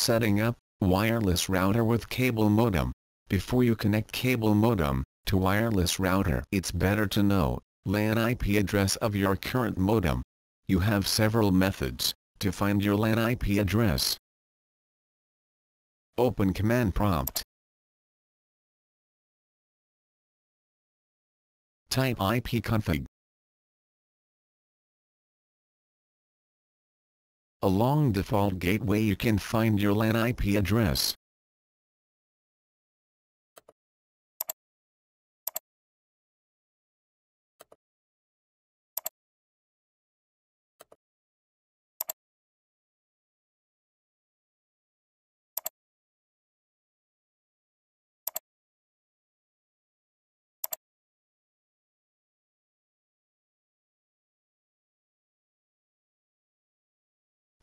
Setting up wireless router with cable modem. Before you connect cable modem to wireless router, it's better to know LAN IP address of your current modem. You have several methods to find your LAN IP address. Open command prompt. Type ipconfig. Along default gateway you can find your LAN IP address.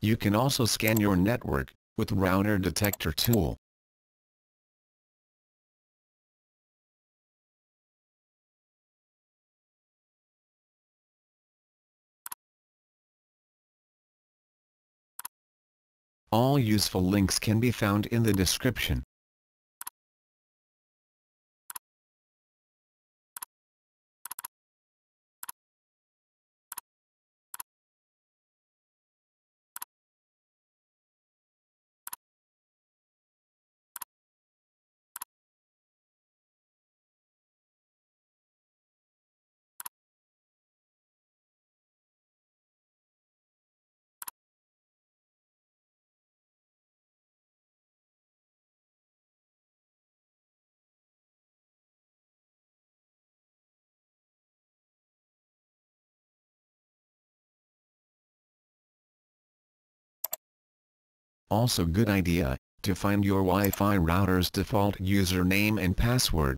You can also scan your network with Router Detector tool. All useful links can be found in the description. Also good idea to find your Wi-Fi router's default username and password.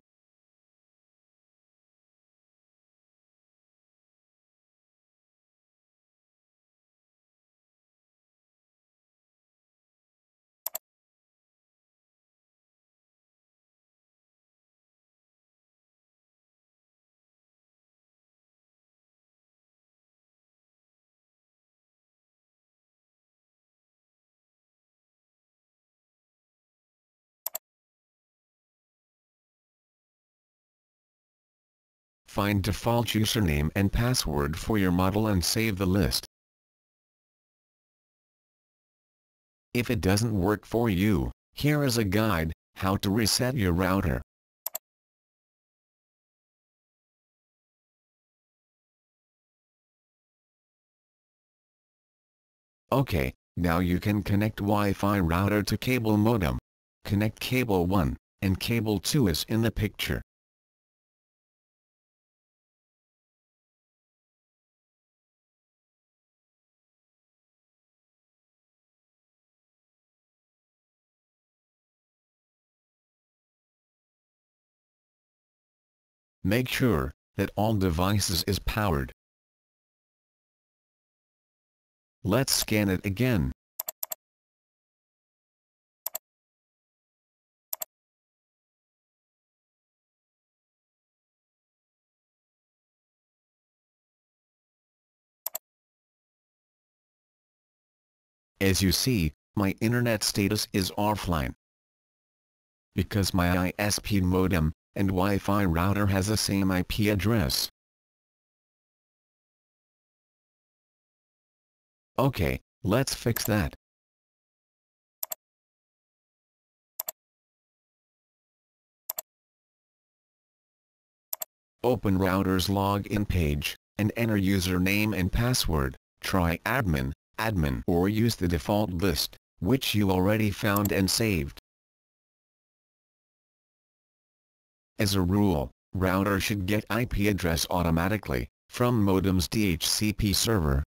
Find default username and password for your model and save the list. If it doesn't work for you, here is a guide how to reset your router. Okay, now you can connect Wi-Fi router to cable modem. Connect cable 1 and cable 2 is in the picture. Make sure that all devices is powered. Let's scan it again. As you see, my internet status is offline because my ISP modem and Wi-Fi router has the same IP address. Okay, let's fix that. Open router's login page and enter username and password. Try admin, or use the default list, which you already found and saved. As a rule, router should get IP address automatically from modem's DHCP server.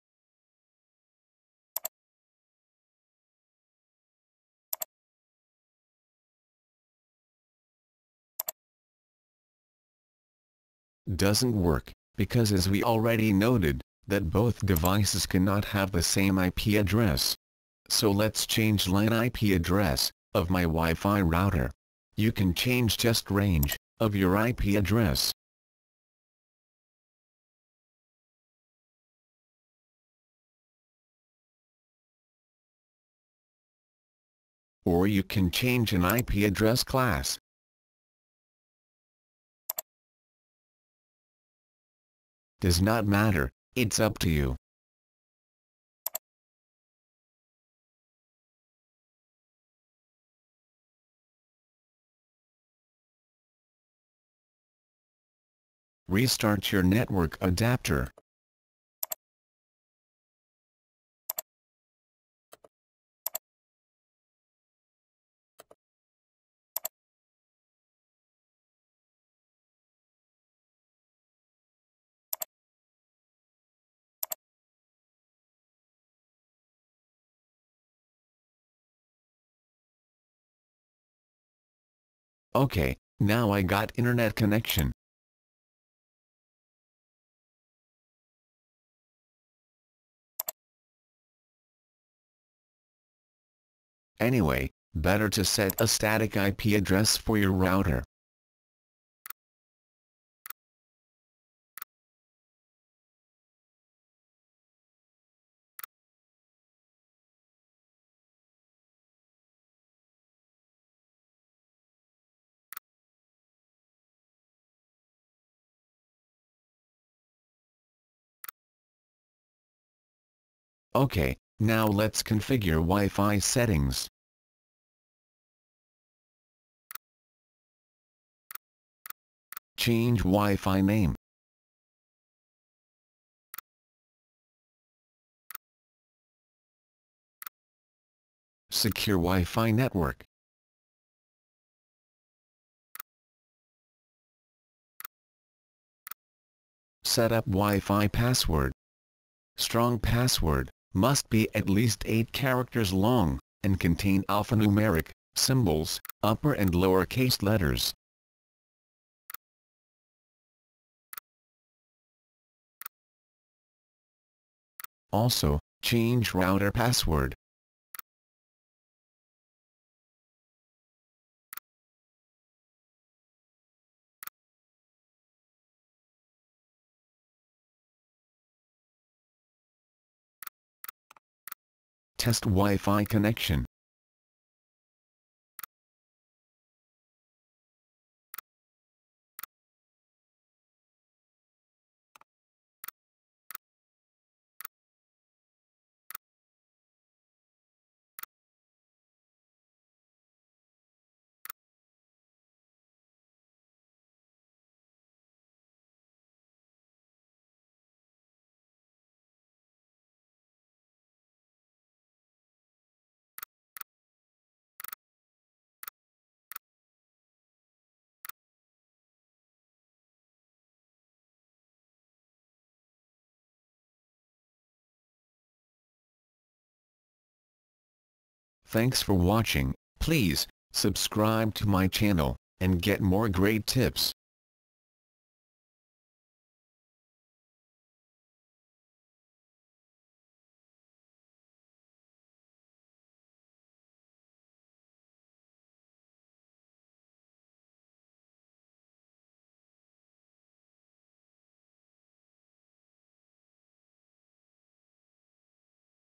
Doesn't work, because as we already noted, that both devices cannot have the same IP address. So let's change LAN IP address of my Wi-Fi router. You can change just range of your IP address. or you can change an IP address class. Does not matter, it's up to you. Restart your network adapter. Okay, now I got internet connection. Anyway, better to set a static IP address for your router. Okay, now let's configure Wi-Fi settings. Change Wi-Fi name. Secure Wi-Fi network. Set up Wi-Fi password. Strong password. Must be at least 8 characters long, and contain alphanumeric, symbols, upper and lower case letters. Also, change router password. Test Wi-Fi connection. Thanks for watching. Please subscribe to my channel and get more great tips.